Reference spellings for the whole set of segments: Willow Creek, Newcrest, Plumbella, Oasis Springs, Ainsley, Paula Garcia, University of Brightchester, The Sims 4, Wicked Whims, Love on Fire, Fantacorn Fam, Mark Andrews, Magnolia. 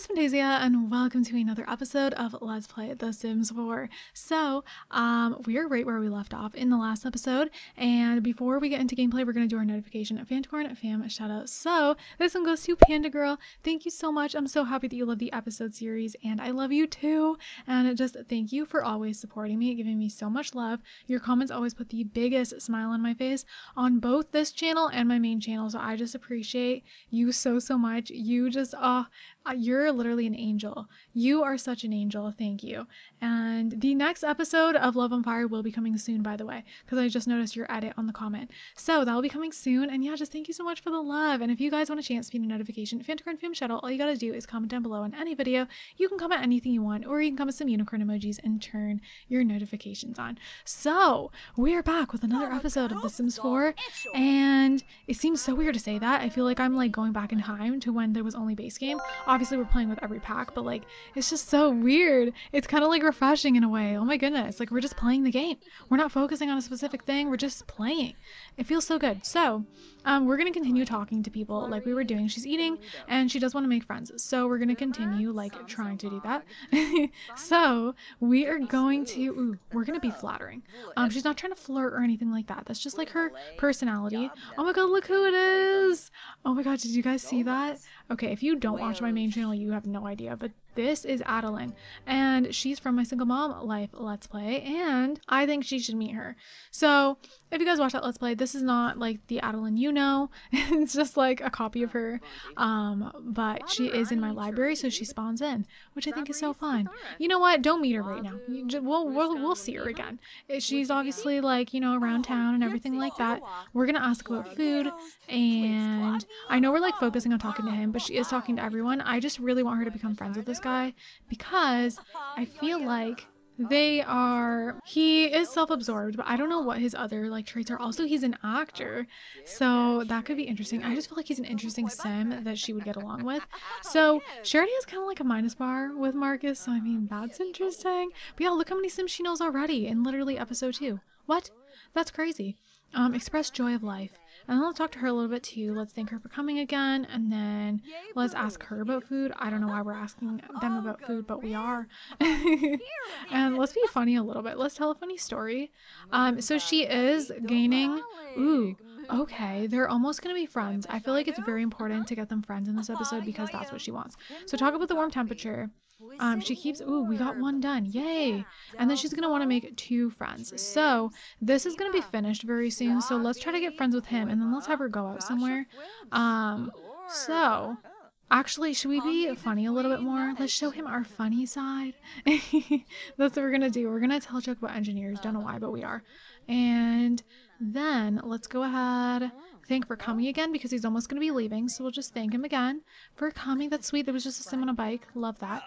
is Fantasia and welcome to another episode of Let's Play The Sims 4. So, we're right where we left off in the last episode, and before we get into gameplay, we're going to do our notification of Fantacorn Fam shoutout. So, this one goes to Panda Girl. Thank you so much. I'm so happy that you love the episode series, and I love you too. And just thank you for always supporting me, giving me so much love. Your comments always put the biggest smile on my face on both this channel and my main channel, so I just appreciate you so much. You just you're literally an angel. You are such an angel. Thank you. And the next episode of Love on Fire will be coming soon, by the way, because I just noticed your edit on the comment. So that will be coming soon. And yeah, just thank you so much for the love. And if you guys want a chance to be a notification, Fantacorn Fam shoutout, all you gotta do is comment down below on any video. You can comment anything you want, or you can comment some unicorn emojis and turn your notifications on. So we're back with another episode of The Sims 4. And it seems so weird to say that. I feel like I'm like going back in time to when there was only base game. Obviously we're playing with every pack, but like it's just so weird. It's kind of like refreshing in a way. Oh my goodness, like we're just playing the game. We're not focusing on a specific thing, we're just playing. It feels so good. So we're gonna continue talking to people like we were doing. She's eating and she does want to make friends, so we're gonna continue like trying to do that. So we are going to we're gonna be flattering. She's not trying to flirt or anything like that. That's just like her personality. Oh my god, look who it is. Oh my god, did you guys see that? Okay, if you don't watch my main channel, you have no idea, but this is Adeline, and she's from My Single Mom Life Let's Play, and I think she should meet her. So if you guys watch that Let's Play, this is not like the Adeline you know. It's just like a copy of her, but she is in my library, so she spawns in, which I think is so fun. You know what? Don't meet her right now. We'll see her again. She's obviously like, you know, around town and everything like that. We're gonna ask about food, and I know we're like focusing on talking to him, but she is talking to everyone. I just really want her to become friends with this guy, because I feel like he is self-absorbed, but I don't know what his other like traits are. Also, he's an actor, so that could be interesting. I just feel like he's an interesting sim that she would get along with. So she already has kind of like a minus bar with Marcus, so I mean that's interesting. But yeah, look how many sims she knows already in literally episode 2. What? That's crazy. Express joy of life. And then I'll talk to her a little bit too. Let's thank her for coming again, and then let's ask her about food. I don't know why we're asking them about food, but we are. And let's be funny a little bit. Let's tell a funny story. So she is gaining... Ooh, okay, they're almost gonna be friends. I feel like it's very important to get them friends in this episode, because that's what she wants. So talk about the warm temperature. She keeps... Ooh, we got one done. Yay! And then she's going to want to make 2 friends. So this is going to be finished very soon. So let's try to get friends with him, and then let's have her go out somewhere. So... Actually, should we be funny a little bit more? Let's show him our funny side. That's what we're going to do. We're going to tell a joke about engineers. Don't know why, but we are. And then let's go ahead... Thank for coming again, because he's almost going to be leaving, so we'll just thank him again for coming. That's sweet. There was just a sim on a bike. Love that.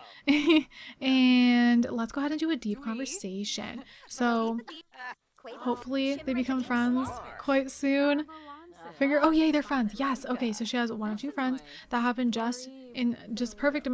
And let's go ahead and do a deep conversation. So hopefully they become friends quite soon. Figure... Oh yay, they're friends. Yes. Okay, so she has 1 or 2 friends. That happened just in perfect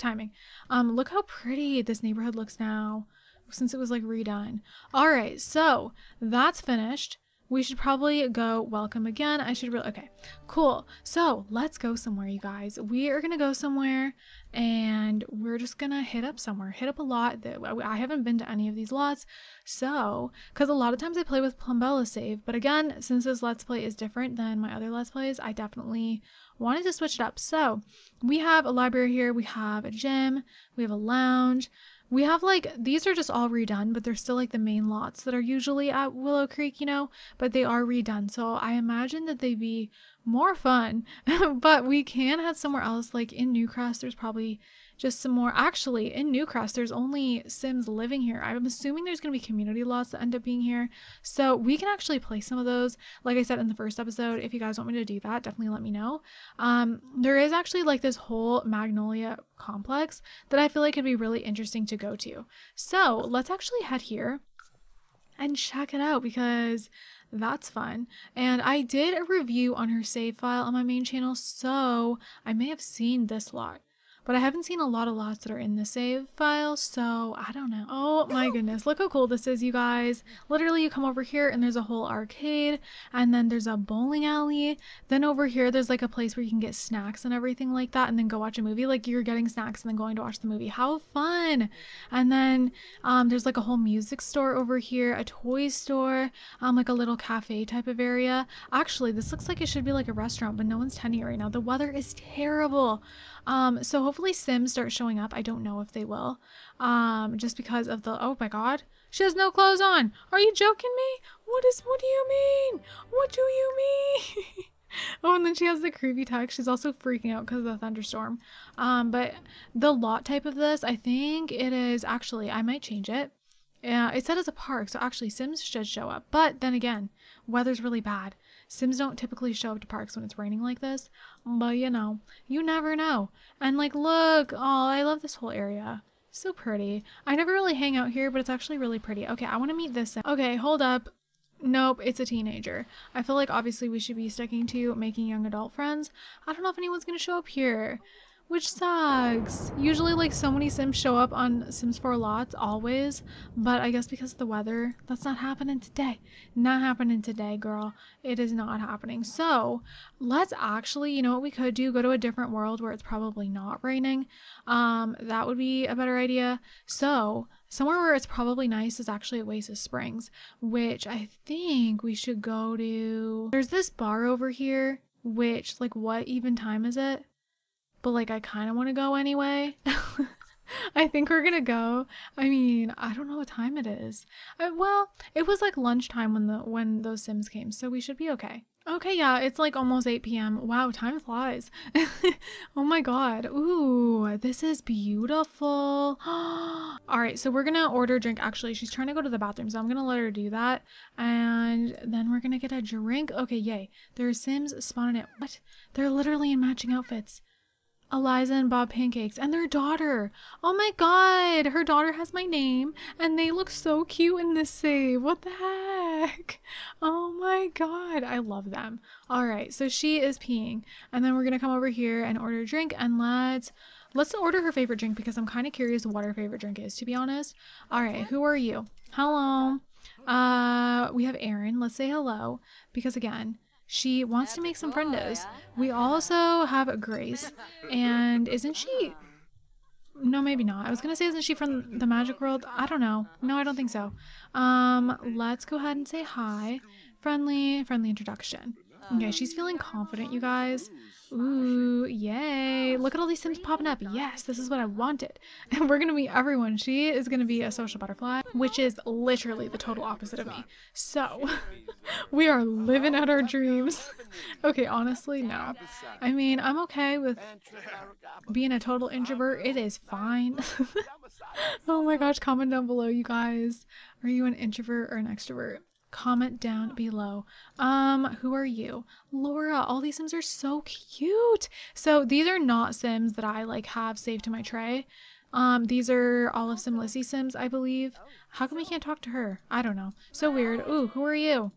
timing. Look how pretty this neighborhood looks now since it was like redone. All right, so that's finished. We should probably go welcome again. I should really... Okay, cool. So let's go somewhere, you guys. We are going to go somewhere, and we're just going to hit up somewhere. Hit up a lot. I haven't been to any of these lots. So, because a lot of times I play with Plumbella save. But again, since this Let's Play is different than my other Let's Plays, I definitely wanted to switch it up. So we have a library here. We have a gym. We have a lounge. We have like, these are just all redone, but they're still like the main lots that are usually at Willow Creek, you know, but they are redone. So I imagine that they'd be more fun, but we can head somewhere else. Like in Newcrest, there's probably just some more. Actually, in Newcrest, there's only Sims living here. I'm assuming there's going to be community lots that end up being here. So we can actually play some of those. Like I said in the first episode, if you guys want me to do that, definitely let me know. There is actually like this whole Magnolia complex that I feel like could be really interesting to go to. So let's actually head here and check it out, because that's fun. And I did a review on her save file on my main channel, so I may have seen this lot. but I haven't seen a lot of lots that are in the save file, so I don't know. Oh my goodness, look how cool this is, you guys. Literally, you come over here and there's a whole arcade, and then there's a bowling alley, then over here there's like a place where you can get snacks and everything like that, and then go watch a movie. Like, you're getting snacks and then going to watch the movie. How fun. And then there's like a whole music store over here, a toy store, like a little cafe type of area. Actually, this looks like it should be like a restaurant, but no one's tending it right now. The weather is terrible. So hopefully Sims start showing up. I don't know if they will, just because of the, oh my god, she has no clothes on. Are you joking me? What do you mean? What do you mean? Oh, and then she has the creepy text. She's also freaking out because of the thunderstorm. But the lot type of this, I think it is, actually, I might change it. Yeah, it said as a park, so actually Sims should show up. But then again, weather's really bad. Sims don't typically show up to parks when it's raining like this. But you know, you never know. And like, look, oh, I love this whole area. So pretty. I never really hang out here, but it's actually really pretty. Okay, I want to meet this. Okay, hold up. Nope, it's a teenager. I feel like obviously we should be sticking to making young adult friends. I don't know if anyone's going to show up here, which sucks. Usually like so many Sims show up on Sims 4 lots always, but I guess because of the weather, that's not happening today. Not happening today, girl. It is not happening. So let's actually, you know what we could do? Go to a different world where it's probably not raining. That would be a better idea. So somewhere where it's probably nice is actually Oasis Springs, which I think we should go to. There's this bar over here, which, like, what even time is it? But, like, I kind of want to go anyway. I think we're gonna go. I mean, I don't know what time it is. Well, it was like lunchtime when those Sims came, so we should be okay. Okay, yeah, it's like almost 8 p.m. Wow, time flies. Oh my god. Ooh, this is beautiful. All right, so we're gonna order a drink. Actually, she's trying to go to the bathroom, so I'm gonna let her do that. And then we're gonna get a drink. Okay, yay. There are Sims spawning it. What? They're literally in matching outfits. Eliza and Bob Pancakes and their daughter. Oh my god, her daughter has my name and they look so cute in this save. What the heck? Oh my god, I love them. All right, so she is peeing and then we're gonna come over here and order a drink, and let's order her favorite drink because I'm kind of curious what her favorite drink is, to be honest. All right, who are you? Hello. We have Erin. Let's say hello because again, she wants to make some friendos. We also have Grace. And isn't she... No, maybe not. I was going to say, isn't she from the magic world? I don't know. No, I don't think so. Let's go ahead and say hi. Friendly introduction. Okay, she's feeling confident, you guys. Ooh, yay. Look at all these Sims popping up. Yes, this is what I wanted. And we're going to meet everyone. She is going to be a social butterfly, which is literally the total opposite of me. So, we are living out our dreams. Okay, honestly, no. I mean, I'm okay with being a total introvert. It is fine. Oh my gosh, comment down below, you guys. Are you an introvert or an extrovert? Comment down below. Who are you? Laura. All these Sims are so cute. So these are not Sims that I like have saved to my tray. These are all of Simlissy's Sims, I believe. How come we can't talk to her? I don't know. So weird. Ooh, who are you?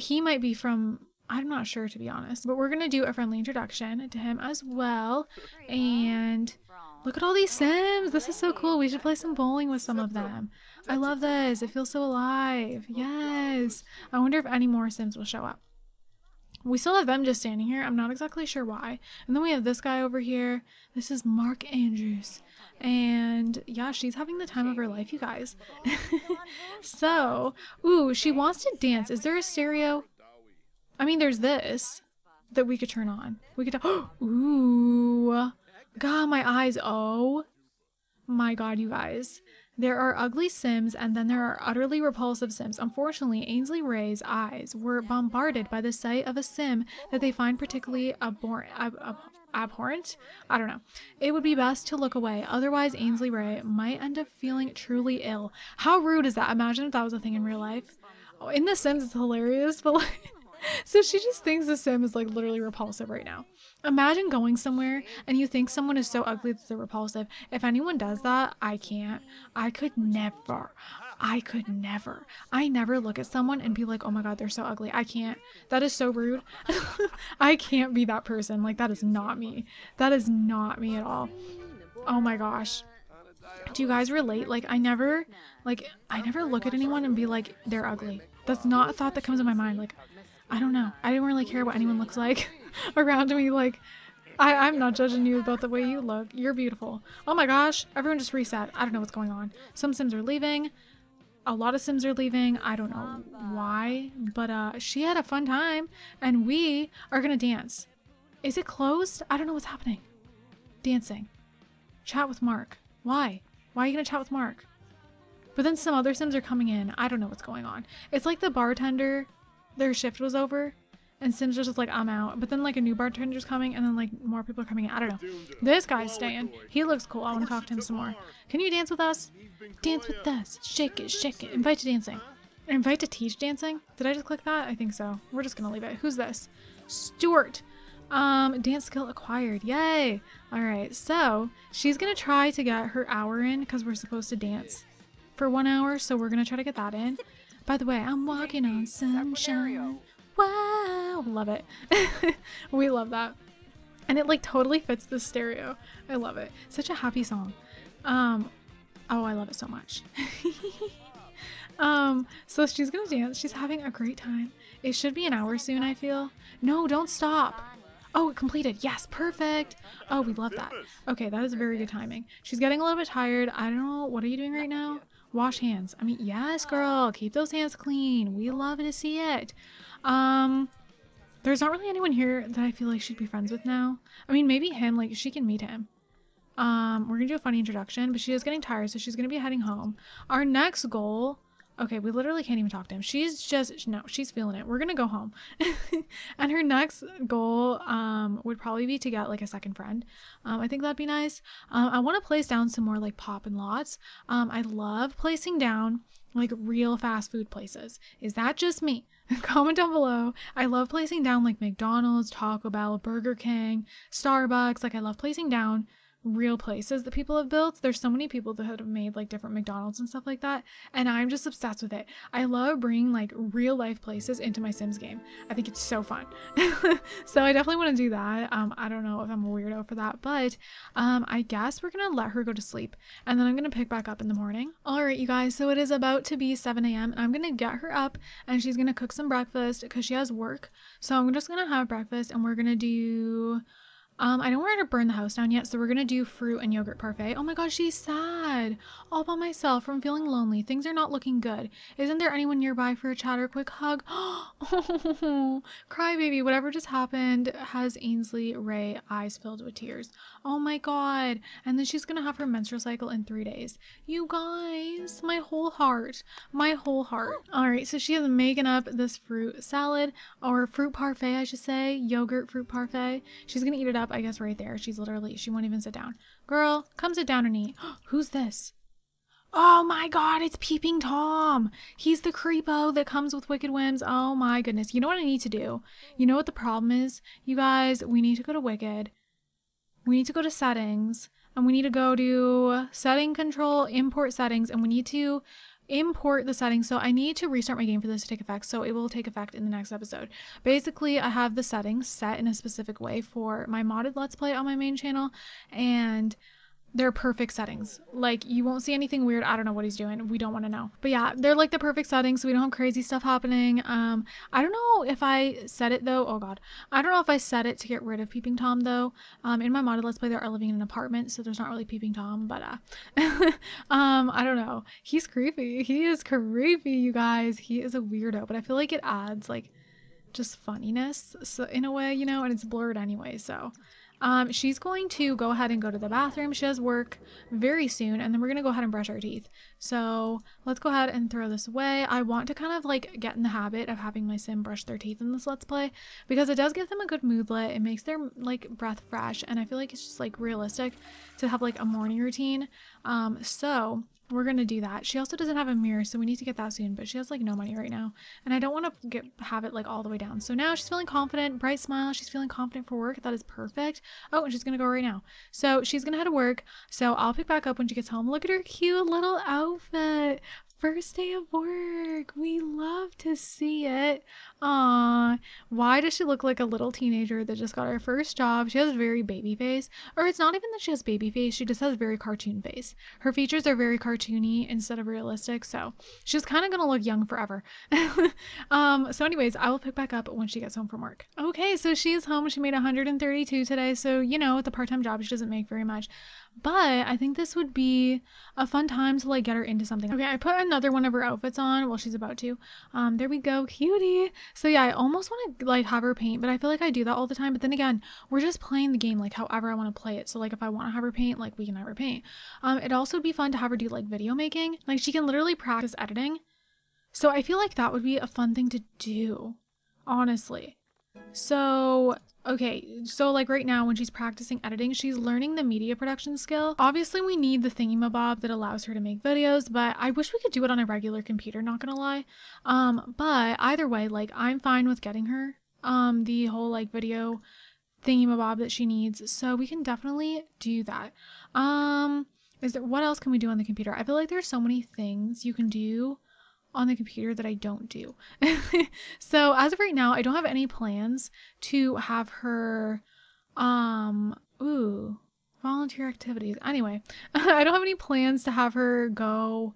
He might be from, I'm not sure, to be honest, but we're gonna do a friendly introduction to him as well. And look at all these Sims. This is so cool. We should play some bowling with some of them. I love this. It feels so alive. Yes. I wonder if any more Sims will show up. We still have them just standing here. I'm not exactly sure why. And then we have this guy over here. This is Mark Andrews. And yeah, she's having the time of her life, you guys. So, ooh, she wants to dance. Is there a stereo? I mean, there's this that we could turn on. We could, ooh. God, my eyes. Oh my god, you guys, there are ugly Sims and then there are utterly repulsive Sims. Unfortunately, Ainsley Ray's eyes were bombarded by the sight of a Sim that they find particularly abhorrent. I don't know. It would be best to look away, otherwise Ainsley Ray might end up feeling truly ill. How rude is that? Imagine if that was a thing in real life. Oh, in The Sims it's hilarious, but like so she just thinks the Sim is like literally repulsive right now. Imagine going somewhere and you think someone is so ugly that they're repulsive. If anyone does that, I can't. I could never. I could never. I never look at someone and be like, oh my god, they're so ugly. I can't. That is so rude. I can't be that person. Like, that is not me. That is not me at all. Oh my gosh. Do you guys relate? Like, I never look at anyone and be like, they're ugly. That's not a thought that comes in my mind. Like, I don't know. I didn't really care what anyone looks like around me. Like, I'm not judging you about the way you look. You're beautiful. Oh my gosh. Everyone just reset. I don't know what's going on. Some Sims are leaving. A lot of Sims are leaving. I don't know why, but she had a fun time and we are gonna dance. Is it closed? I don't know what's happening. Dancing. Chat with Mark. Why? Why are you gonna chat with Mark? But then some other Sims are coming in. I don't know what's going on. It's like the bartender, their shift was over and Sims are just like, I'm out. But then like a new bartender's coming and then like more people are coming in. I don't know. This guy's staying. He looks cool. I want to talk to him some more. Can you dance with us? Dance with us. Shake it, shake it. Invite to dancing. Invite to teach dancing? Did I just click that? I think so. We're just gonna leave it. Who's this? Stuart. Dance skill acquired. Yay. All right. So she's going to try to get her hour in because we're supposed to dance for 1 hour. So we're going to try to get that in. By the way, I'm walking on sunshine. Wow. Love it. We love that. And it like totally fits the stereo. I love it. Such a happy song. Oh, I love it so much. So she's going to dance. She's having a great time. It should be an hour soon, I feel. No, don't stop. Oh, it completed. Yes, perfect. Oh, we love that. Okay, that is very good timing. She's getting a little bit tired. I don't know. What are you doing right now? Wash hands. I mean, yes, girl. Keep those hands clean. We love to see it. There's not really anyone here that I feel like she'd be friends with now. I mean, maybe him. Like, she can meet him. We're going to do a funny introduction, but she is getting tired, so she's going to be heading home. Our next goal... Okay, we literally can't even talk to him. She's just, no, she's feeling it. We're going to go home. And her next goal would probably be to get like a second friend. I think that'd be nice. I want to place down some more like pop and lots. I love placing down like real fast food places. Is that just me? Comment down below. I love placing down like McDonald's, Taco Bell, Burger King, Starbucks. Like I love placing down real places that people have built. There's so many people that have made like different McDonald's and stuff like that, and I'm just obsessed with it. I love bringing like real life places into my Sims game. I think it's so fun. So I definitely want to do that. I don't know if I'm a weirdo for that, but I guess we're gonna let her go to sleep and then I'm gonna pick back up in the morning. All right, you guys, so it is about to be 7 a.m. and I'm gonna get her up and she's gonna cook some breakfast because she has work. So I'm just gonna have breakfast and we're gonna do I don't want her to burn the house down yet, so we're gonna do fruit and yogurt parfait. Oh my gosh, she's sad. All by myself from feeling lonely. Things are not looking good. Isn't there anyone nearby for a chat or a quick hug? Oh, crybaby, whatever just happened has Ainsley Ray eyes filled with tears. Oh my god. And then she's gonna have her menstrual cycle in 3 days. You guys, my whole heart. My whole heart. Alright, so she is making up this fruit salad, or fruit parfait, I should say. Yogurt fruit parfait. She's gonna eat it up, I guess, right there. She's literally, she won't even sit down. Girl, come sit down and eat. Who's this? Oh my god, it's Peeping Tom. He's the creepo that comes with Wicked Whims. Oh my goodness. You know what I need to do? You know what the problem is? You guys, we need to go to Wicked. We need to go to settings and we need to go to setting control, import settings, and we need to import the settings. So I need to restart my game for this to take effect, so it will take effect in the next episode. Basically, I have the settings set in a specific way for my modded Let's Play on my main channel, and they're perfect settings. Like, you won't see anything weird. I don't know what he's doing. We don't want to know. But yeah, they're like the perfect settings, so we don't have crazy stuff happening. I don't know if I set it though. Oh god, I don't know if I set it to get rid of Peeping Tom though. In my modded Let's Play, they are living in an apartment, so there's not really Peeping Tom, but I don't know. He's creepy. He is creepy, you guys. He is a weirdo, but I feel like it adds like just funniness, so in a way, you know, and it's blurred anyway, so. She's going to go ahead and go to the bathroom. She has work very soon, and then we're gonna go ahead and brush our teeth. So let's go ahead and throw this away. I want to kind of like get in the habit of having my sim brush their teeth in this Let's Play because it does give them a good moodlet. It makes their like breath fresh, and I feel like it's just like realistic to have like a morning routine. So we're gonna do that. She also doesn't have a mirror, so we need to get that soon, but she has like no money right now, and I don't want to have it like all the way down. So now she's feeling confident, bright smile, she's feeling confident for work. That is perfect. Oh, and she's gonna go right now, so she's gonna head to work. So I'll pick back up when she gets home. Look at her cute little outfit. First day of work. We love to see it. Aw, why does she look like a little teenager that just got her first job? She has a very baby face. Or it's not even that she has baby face. She just has a very cartoon face. Her features are very cartoony instead of realistic. So she's kind of going to look young forever. So anyways, I will pick back up when she gets home from work. Okay, so she is home. She made 132 today. So, you know, with a part-time job, she doesn't make very much. But I think this would be a fun time to like get her into something. Okay, I put another one of her outfits on. Well, she's about to. There we go, cutie. So yeah, I almost want to like have her paint, but I feel like I do that all the time. But then again, we're just playing the game like however I want to play it. So like if I want to have her paint, like we can have her paint. It'd also be fun to have her do like video making. Like she can literally practice editing. So I feel like that would be a fun thing to do, honestly. So okay, so like right now when she's practicing editing, she's learning the media production skill. Obviously we need the thingamabob that allows her to make videos, but I wish we could do it on a regular computer, not gonna lie. But either way, like I'm fine with getting her the whole like video thingamabob that she needs, so we can definitely do that. What else can we do on the computer? I feel like there's so many things you can do on the computer that I don't do. So as of right now, I don't have any plans to have her volunteer activities. Anyway, I don't have any plans to have her go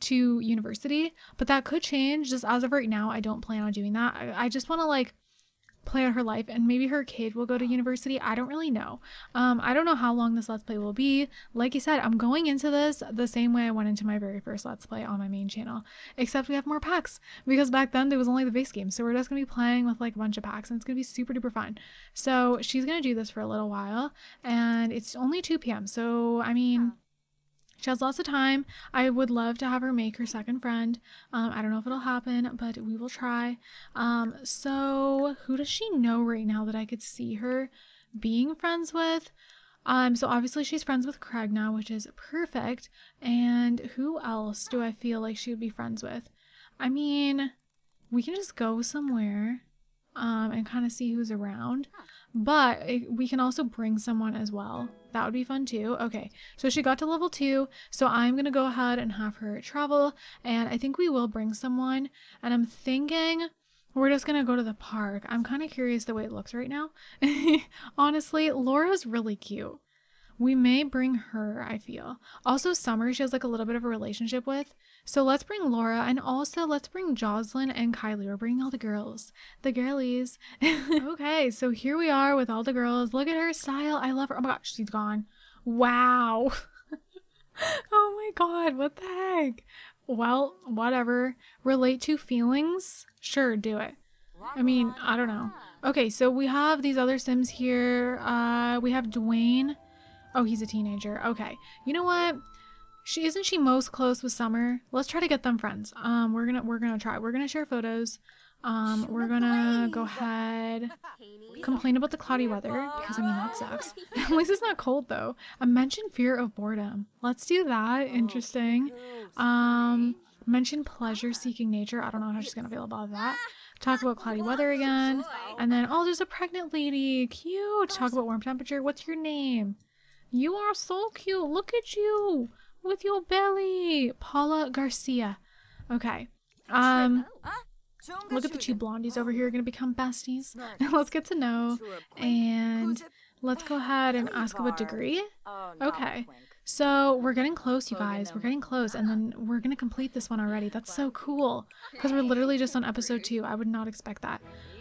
to university, but that could change. Just as of right now, I don't plan on doing that. I just want to like play out her life, and maybe her kid will go to university. I don't really know. I don't know how long this let's play will be. Like you said, I'm going into this the same way I went into my very first let's play on my main channel, except we have more packs, because back then there was only the base game. So we're just gonna be playing with like a bunch of packs, and it's gonna be super duper fun. So she's gonna do this for a little while, and it's only 2 p.m. so I mean, she has lots of time. I would love to have her make her second friend. I don't know if it'll happen, but we will try. So who does she know right now that I could see her being friends with? So obviously she's friends with Craig now, which is perfect. And who else do I feel like she would be friends with? I mean, we can just go somewhere and kind of see who's around. But we can also bring someone as well. That would be fun too. Okay, so she got to level 2, so I'm gonna go ahead and have her travel, and I think we will bring someone, and I'm thinking we're just gonna go to the park. I'm kind of curious the way it looks right now. Honestly, Laura's really cute. We may bring her, I feel. Also Summer, she has like a little bit of a relationship with. So let's bring Laura, and also let's bring Jocelyn and Kylie. We're bringing all the girls. The girlies. Okay, so here we are with all the girls. Look at her style. I love her. Oh my gosh, she's gone. Wow. Oh my god, what the heck? Well, whatever. Relate to feelings? Sure, do it. I mean, I don't know. Okay, so we have these other Sims here. We have Dwayne. Oh, he's a teenager. Okay. You know what? Isn't she most close with Summer? Let's try to get them friends. We're gonna try. We're gonna share photos. We're gonna go ahead, complain about the cloudy weather, because I mean that sucks. At least it's not cold though. I mentioned fear of boredom. Let's do that. Interesting. Mention pleasure-seeking nature. I don't know how she's gonna feel about that. Talk about cloudy weather again, and then oh, there's a pregnant lady. Cute. Talk about warm temperature. What's your name? You are so cute. Look at you with your belly. Paula Garcia. Okay. Look at the two blondies over here. Are going to become besties. Let's get to know. And let's go ahead and ask about degree. Okay. So we're getting close, you guys. We're getting close. And then we're going to complete this one already. That's so cool. Because we're literally just on episode 2. I would not expect that.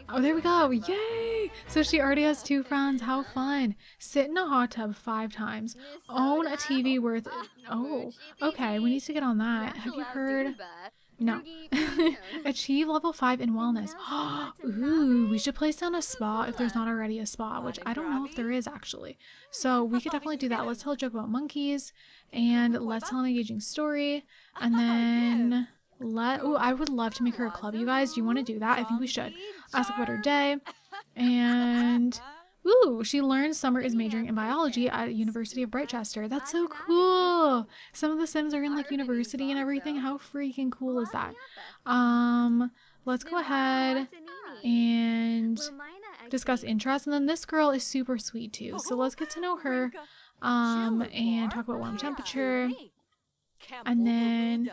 Oh, there we go. Yay! So she already has 2 friends. How fun. Sit in a hot tub 5 times. Own a TV worth... Oh, okay. We need to get on that. Have you heard... No. Achieve level 5 in wellness. Ooh, we should place down a spa if there's not already a spa, which I don't know if there is actually. So we could definitely do that. Let's tell a joke about monkeys, and let's tell an engaging story, and then... Oh, I would love to make her a club, you guys. Do you want to do that? I think we should. Ask about her day. And ooh, she learned Summer is majoring in biology at University of Brightchester. That's so cool. Some of the Sims are in like university and everything. How freaking cool is that? Let's go ahead and discuss interests. And then this girl is super sweet too, so let's get to know her. And talk about warm temperature. And then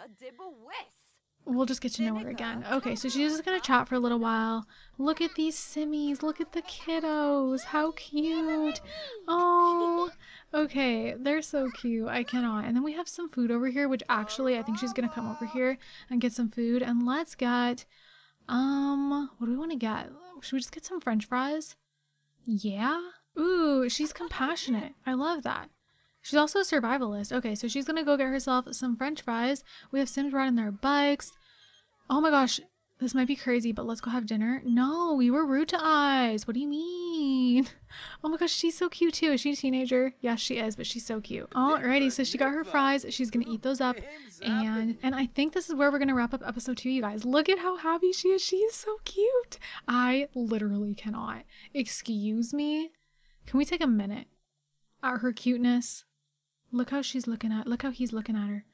we'll just get to know her again. Okay, so she's just gonna chat for a little while. Look at these simmies. Look at the kiddos. How cute. Oh, okay, they're so cute. I cannot. And then we have some food over here, which actually I think she's gonna come over here and get some food. And let's get what do we want to get? Should we just get some french fries? Yeah. Ooh, she's compassionate. I love that. She's also a survivalist. Okay, so she's gonna go get herself some french fries. We have Sims riding their bikes. Oh my gosh, this might be crazy, but let's go have dinner. No, we were rude to eyes. What do you mean? Oh my gosh, she's so cute too. Is she a teenager? Yes, she is, but she's so cute. Alrighty, so she got her fries. She's gonna eat those up. And I think this is where we're gonna wrap up episode 2, you guys. Look at how happy she is. She is so cute. I literally cannot. Excuse me? Can we take a minute at her cuteness? Look how she's looking at, look how he's looking at her.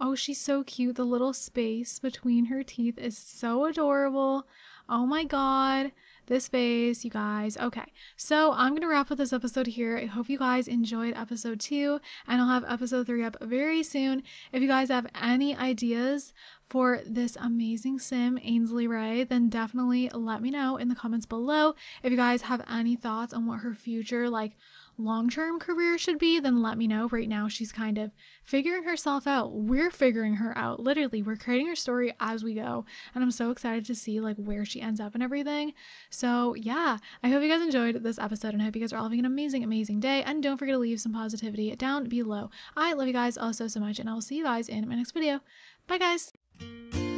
Oh, she's so cute. The little space between her teeth is so adorable. Oh my god, this face, you guys. Okay, so I'm gonna wrap up this episode here. I hope you guys enjoyed episode 2, and I'll have episode 3 up very soon. If you guys have any ideas for this amazing sim Ainsley Ray, then definitely let me know in the comments below. If you guys have any thoughts on what her future, like, long-term career should be, then let me know. Right now she's kind of figuring herself out. We're figuring her out, literally. We're creating her story as we go, and I'm so excited to see like where she ends up and everything. So yeah, I hope you guys enjoyed this episode, and I hope you guys are all having an amazing day, and don't forget to leave some positivity down below. I love you guys all so much, and I'll see you guys in my next video. Bye guys.